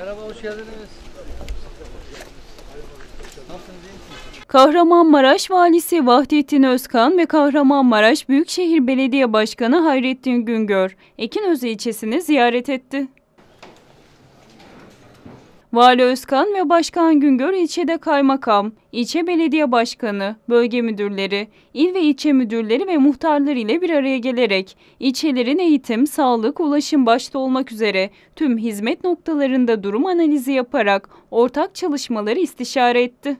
Merhaba, hoş geldiniz. Kahramanmaraş Valisi Vahdettin Özkan ve Kahramanmaraş Büyükşehir Belediye Başkanı Hayrettin Güngör, Ekinözü ilçesini ziyaret etti. Vali Özkan ve Başkan Güngör ilçede kaymakam, ilçe belediye başkanı, bölge müdürleri, il ve ilçe müdürleri ve muhtarları ile bir araya gelerek ilçelerin eğitim, sağlık, ulaşım başta olmak üzere tüm hizmet noktalarında durum analizi yaparak ortak çalışmaları istişare etti.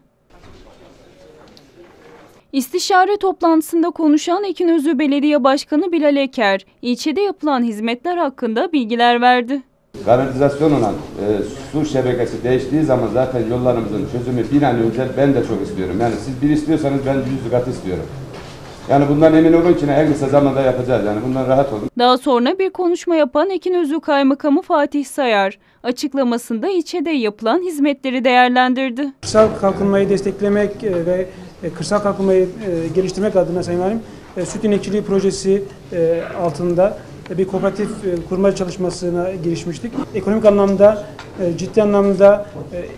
İstişare toplantısında konuşan Ekinözü Belediye Başkanı Bilal Eker, ilçede yapılan hizmetler hakkında bilgiler verdi. Kanalizasyon olan su şebekesi değiştiği zaman zaten yollarımızın çözümü bir an önce ben de çok istiyorum. Yani siz bir istiyorsanız ben 100 kat istiyorum. Yani bundan emin olun ki en kısa zamanda yapacağız. Yani bundan rahat olun. Daha sonra bir konuşma yapan Ekinözü Kaymakamı Fatih Sayar açıklamasında ilçede yapılan hizmetleri değerlendirdi. Kırsal kalkınmayı desteklemek ve kırsal kalkınmayı geliştirmek adına Sayın Valim, süt inekçiliği projesi altında bir kooperatif kurma çalışmasına girişmiştik. Ekonomik anlamda, ciddi anlamda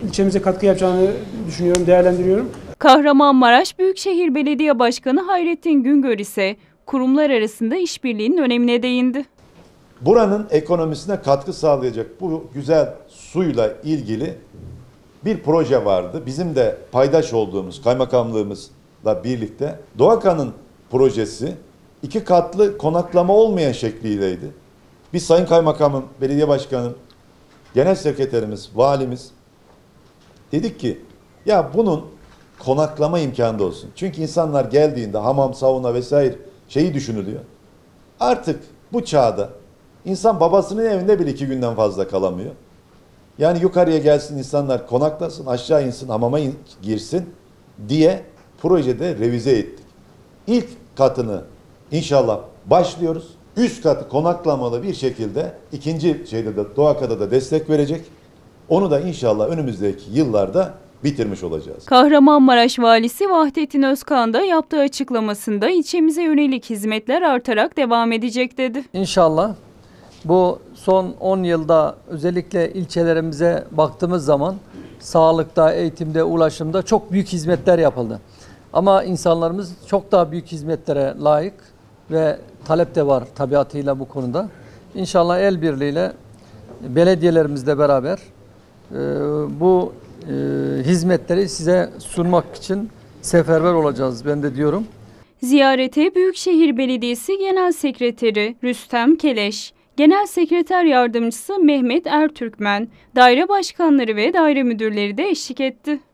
ilçemize katkı yapacağını düşünüyorum, değerlendiriyorum. Kahramanmaraş Büyükşehir Belediye Başkanı Hayrettin Güngör ise kurumlar arasında işbirliğinin önemine değindi. Buranın ekonomisine katkı sağlayacak bu güzel suyla ilgili bir proje vardı. Bizim de paydaş olduğumuz kaymakamlığımızla birlikte Doğakan'ın projesi 2 katlı konaklama olmayan şekliyleydi. Biz Sayın Kaymakamım, Belediye Başkanım, Genel Sekreterimiz, Valimiz dedik ki ya bunun konaklama imkanı da olsun. Çünkü insanlar geldiğinde hamam, sauna vesaire şeyi düşünülüyor. Artık bu çağda insan babasının evinde bile 2 günden fazla kalamıyor. Yani yukarıya gelsin insanlar konaklasın, aşağı insin, hamama girsin diye projede revize ettik. İlk katını İnşallah başlıyoruz. Üst katı konaklamalı bir şekilde ikinci şeyde de Doğaka'da da destek verecek. Onu da inşallah önümüzdeki yıllarda bitirmiş olacağız. Kahramanmaraş Valisi Vahdettin Özkan da yaptığı açıklamasında ilçemize yönelik hizmetler artarak devam edecek dedi. İnşallah bu son 10 yılda özellikle ilçelerimize baktığımız zaman sağlıkta, eğitimde, ulaşımda çok büyük hizmetler yapıldı. Ama insanlarımız çok daha büyük hizmetlere layık ve talep de var tabiatıyla bu konuda. İnşallah el birliğiyle belediyelerimizle beraber bu hizmetleri size sunmak için seferber olacağız ben de diyorum. Ziyarete Büyükşehir Belediyesi Genel Sekreteri Rüstem Keleş, Genel Sekreter Yardımcısı Mehmet Ertürkmen, daire başkanları ve daire müdürleri de eşlik etti.